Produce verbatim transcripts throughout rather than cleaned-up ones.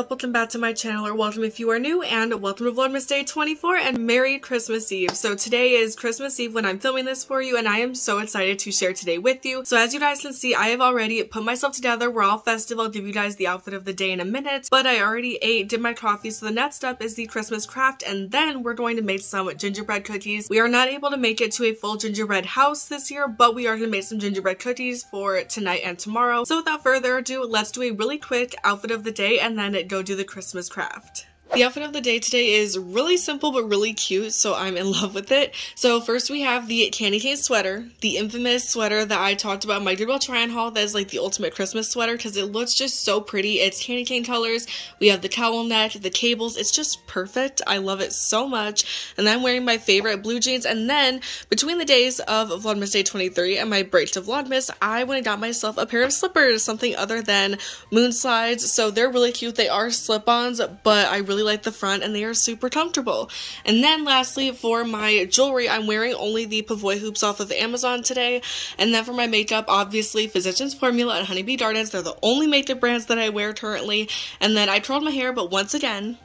up? Welcome back to my channel, or welcome if you are new, and welcome to Vlogmas Day twenty-four and Merry Christmas Eve. So today is Christmas Eve when I'm filming this for you, and I am so excited to share today with you. So as you guys can see, I have already put myself together. We're all festive. I'll give you guys the outfit of the day in a minute, but I already ate, did my coffee, so the next step is the Christmas craft, and then we're going to make some gingerbread cookies. We are not able to make it to a full gingerbread house this year, but we are going to make some gingerbread cookies for tonight and tomorrow. So without further ado, let's do a really quick outfit of the day and then go do the Christmas craft. The outfit of the day today is really simple but really cute, so I'm in love with it. So first we have the candy cane sweater, the infamous sweater that I talked about in my Goodwill try-on haul that is like the ultimate Christmas sweater because it looks just so pretty. It's candy cane colors, we have the cowl neck, the cables, it's just perfect. I love it so much. And then I'm wearing my favorite blue jeans, and then between the days of Vlogmas Day twenty-three and my break to Vlogmas, I went and got myself a pair of slippers, something other than moon slides. So they're really cute, they are slip-ons, but I really like the front and they are super comfortable. And then lastly, for my jewelry, I'm wearing only the Pavoy hoops off of Amazon today. And then for my makeup, obviously Physicians Formula and Honeybee Gardens, they're the only makeup brands that I wear currently. And then I curled my hair, but once again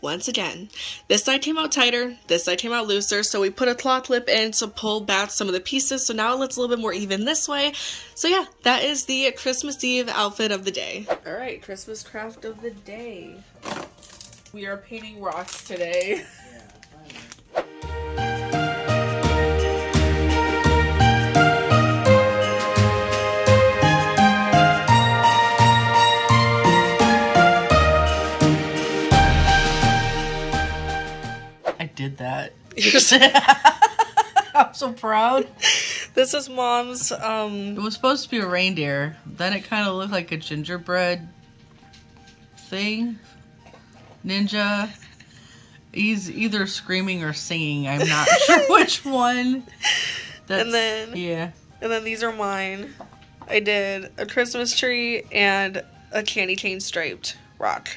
Once again, this side came out tighter, this side came out looser, so we put a cloth lip in to pull back some of the pieces, so now it looks a little bit more even this way. So yeah, that is the Christmas Eve outfit of the day. Alright, Christmas craft of the day. We are painting rocks today. I did that. I'm so proud. This is Mom's, um... It was supposed to be a reindeer. Then it kind of looked like a gingerbread thing. Ninja. He's either screaming or singing. I'm not sure which one. That's, and then... Yeah. And then these are mine. I did a Christmas tree and a candy cane striped rock.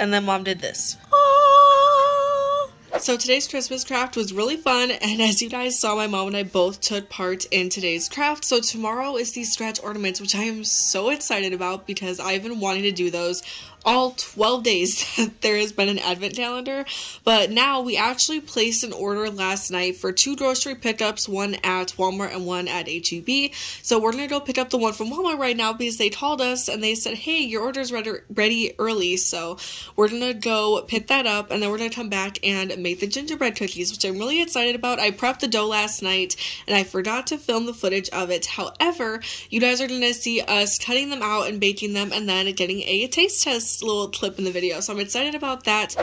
And then Mom did this. So today's Christmas craft was really fun, and as you guys saw, my mom and I both took part in today's craft. So tomorrow is the stretch ornaments, which I am so excited about because I've been wanting to do those all twelve days that there has been an advent calendar. But now we actually placed an order last night for two grocery pickups, one at Walmart and one at H E B. So we're going to go pick up the one from Walmart right now because they called us and they said, hey, your order's ready early. So we're going to go pick that up, and then we're going to come back and make the gingerbread cookies, which I'm really excited about. I prepped the dough last night and I forgot to film the footage of it. However, you guys are going to see us cutting them out and baking them and then getting a taste test little clip in the video, so I'm excited about that.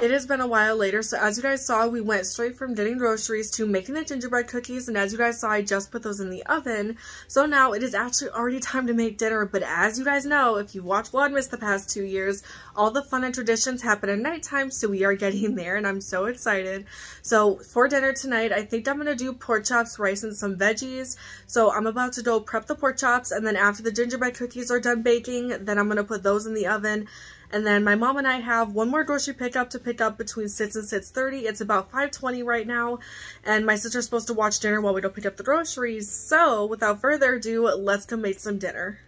It has been a while later, so as you guys saw, we went straight from getting groceries to making the gingerbread cookies, and as you guys saw, I just put those in the oven. So now it is actually already time to make dinner, but as you guys know, if you've watched Vlogmas the past two years, all the fun and traditions happen at nighttime, so we are getting there, and I'm so excited. So for dinner tonight, I think I'm going to do pork chops, rice, and some veggies. So I'm about to go prep the pork chops, and then after the gingerbread cookies are done baking, then I'm going to put those in the oven. And then my mom and I have one more grocery pickup to pick up between six and six thirty. It's about five twenty right now. And my sister's supposed to watch dinner while we go pick up the groceries. So without further ado, let's go make some dinner.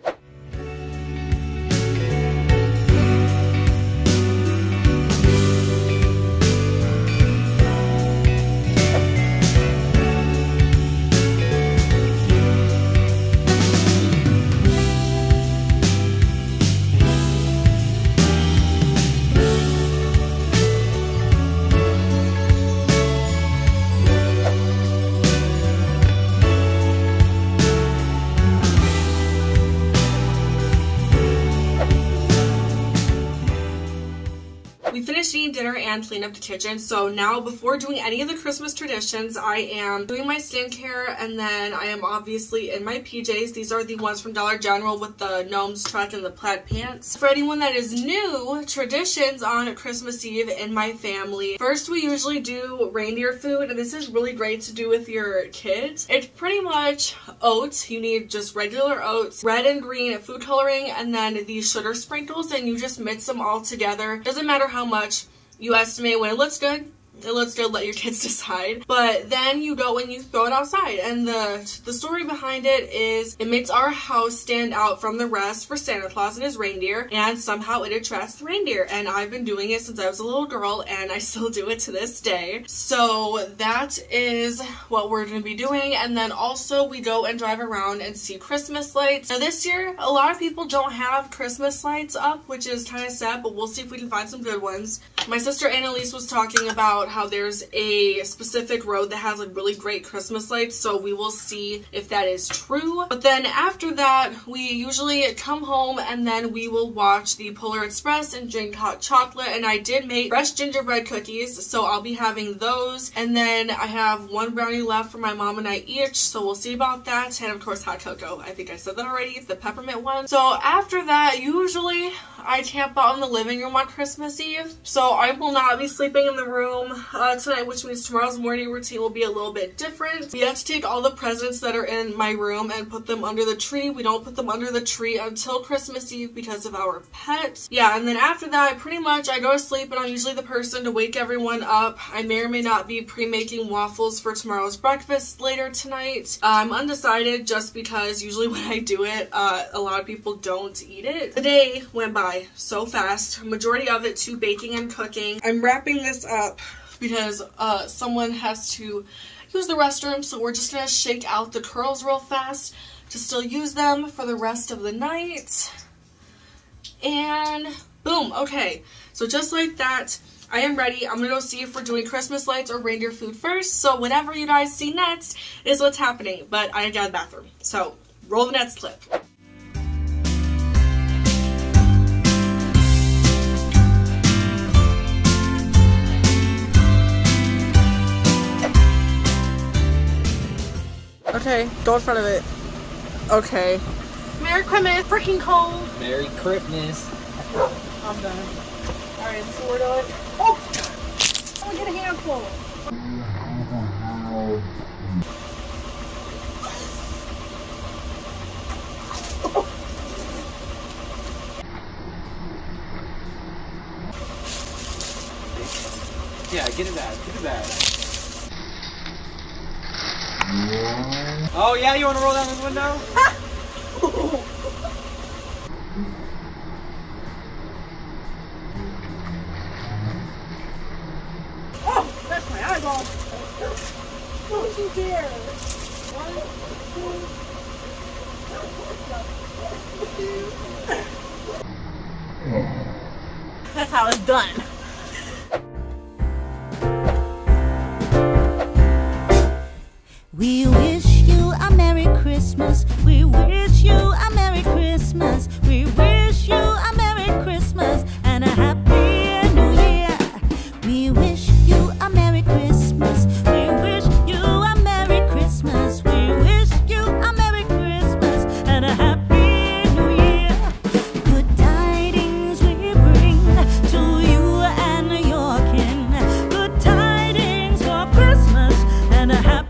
we finished eating dinner and cleaned up the kitchen. So now, before doing any of the Christmas traditions, I am doing my skincare, and then I am obviously in my P Js. These are the ones from Dollar General with the gnome's truck and the plaid pants. For anyone that is new, traditions on Christmas Eve in my family. First, we usually do reindeer food, and this is really great to do with your kids. It's pretty much oats. You need just regular oats, red and green food coloring, and then the sugar sprinkles, and you just mix them all together. Doesn't matter how much you estimate. When it looks good, it looks good, let your kids decide. But then you go and you throw it outside, and the the story behind it is it makes our house stand out from the rest for Santa Claus and his reindeer, and somehow it attracts the reindeer. And I've been doing it since I was a little girl, and I still do it to this day. So that is what we're gonna be doing. And then also we go and drive around and see Christmas lights. Now this year a lot of people don't have Christmas lights up, which is kind of sad, but we'll see if we can find some good ones. My sister Annalise was talking about how there's a specific road that has like really great Christmas lights, so we will see if that is true. But then after that, we usually come home, and then we will watch the Polar Express and drink hot chocolate. And I did make fresh gingerbread cookies, so I'll be having those. And then I have one brownie left for my mom and I each, so we'll see about that. And of course hot cocoa, I think I said that already, the peppermint one. So after that, usually I camp out in the living room on Christmas Eve, so I will not be sleeping in the room Uh, tonight, which means tomorrow's morning routine will be a little bit different. We have to take all the presents that are in my room and put them under the tree. We don't put them under the tree until Christmas Eve because of our pets. Yeah, and then after that, pretty much I go to sleep, and I'm usually the person to wake everyone up. I may or may not be pre-making waffles for tomorrow's breakfast later tonight. Uh, I'm undecided just because usually when I do it, uh, a lot of people don't eat it. The day went by so fast, majority of it to baking and cooking. I'm wrapping this up because uh, someone has to use the restroom, so we're just gonna shake out the curls real fast to still use them for the rest of the night. And boom, okay. So just like that, I am ready. I'm gonna go see if we're doing Christmas lights or reindeer food first, so whatever you guys see next is what's happening, but I got a bathroom. So roll the next clip. Okay, go in front of it. Okay. Merry Christmas, freaking cold. Merry Christmas. I'm done. All right, so we're done. Oh! I'm gonna get a handful. Yeah, get it back, get it back. Oh yeah, you want to roll down this window? Oh, that's my eyeball. Don't you dare. One, two. That's how it's done. We wish you a Merry Christmas. We wish you a Merry Christmas. We wish you a Merry Christmas and a Happy New Year. We wish you a Merry Christmas. We wish you a Merry Christmas. We wish you a Merry Christmas and a Happy New Year. Good tidings we bring to you and your kin. Good tidings for Christmas and a Happy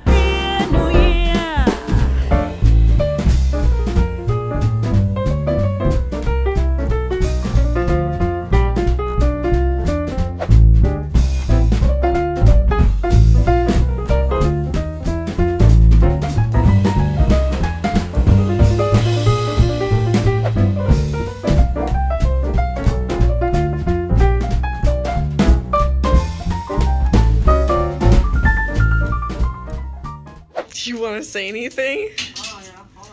say anything? Oh, yeah. Hold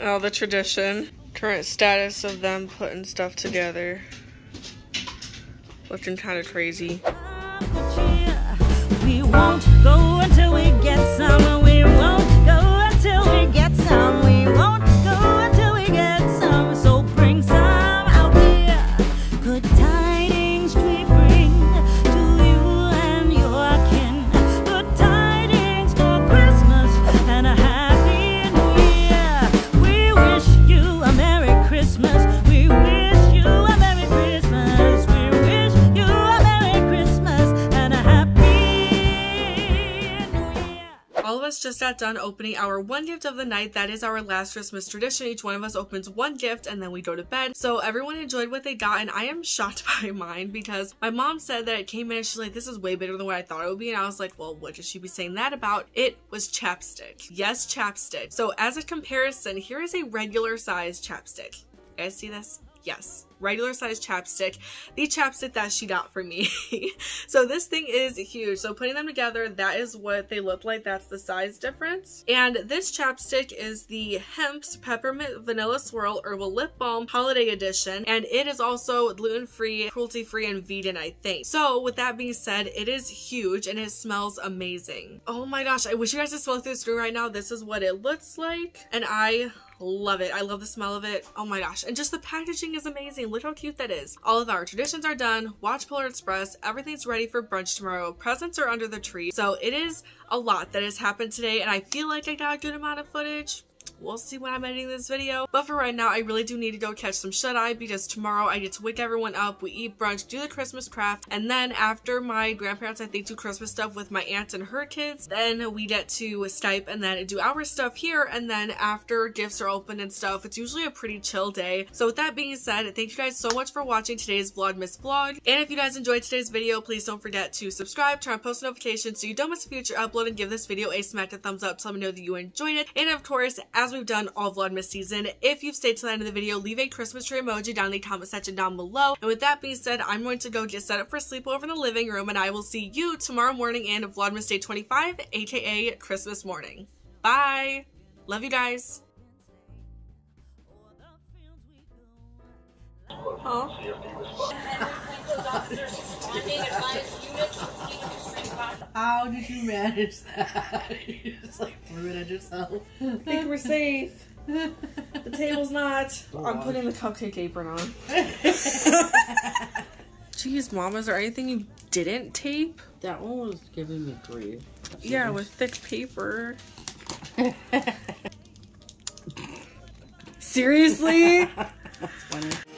on. Oh, the tradition. Current status of them putting stuff together. Looking kind of crazy. We won't go until we get some. We won't go until we get some. We won't go until we get some. So bring some out here. Good tidings. got done opening our one gift of the night. That is our last Christmas tradition. Each one of us opens one gift and then we go to bed. So everyone enjoyed what they got, and I am shocked by mine because my mom said that it came in and she's like, this is way bigger than what I thought it would be. And I was like, well, what did she be saying that about? It was chapstick. Yes, chapstick. So as a comparison, here is a regular size chapstick. You guys see this? Yes. Regular size chapstick, the chapstick that she got for me. So this thing is huge. So putting them together, that is what they look like. That's the size difference. And this chapstick is the Hemp's Peppermint Vanilla Swirl Herbal Lip Balm Holiday Edition. And it is also gluten-free, cruelty-free, and vegan, I think. So with that being said, it is huge and it smells amazing. Oh my gosh, I wish you guys could smell through the screen right now. This is what it looks like. And I love it. I love the smell of it. Oh my gosh. And just the packaging is amazing. Look how cute that is. All of our traditions are done. Watch Polar Express. Everything's ready for brunch tomorrow. Presents are under the tree. So it is a lot that has happened today, and I feel like I got a good amount of footage. We'll see when I'm editing this video. But for right now, I really do need to go catch some shut-eye because tomorrow I get to wake everyone up, we eat brunch, do the Christmas craft, and then after my grandparents, I think, do Christmas stuff with my aunt and her kids, then we get to Skype and then do our stuff here, and then after gifts are opened and stuff, it's usually a pretty chill day. So with that being said, thank you guys so much for watching today's Vlogmas vlog, and if you guys enjoyed today's video, please don't forget to subscribe, turn on post notifications so you don't miss a future upload, and give this video a smack of thumbs up to let me know that you enjoyed it. And of course, as we've done all Vlogmas season, if you've stayed till the end of the video, leave a Christmas tree emoji down in the comment section down below. And with that being said, I'm going to go get set up for sleepover in the living room, and I will see you tomorrow morning in Vlogmas Day twenty-five, aka Christmas morning. Bye! Love you guys! How did you manage that? You just like threw it at yourself. I think we're safe. The table's not. Oh, I'm putting the cupcake apron on. Jeez, Mom, is there anything you didn't tape? That one was giving me grief. Yeah, with thick paper. Seriously? That's funny.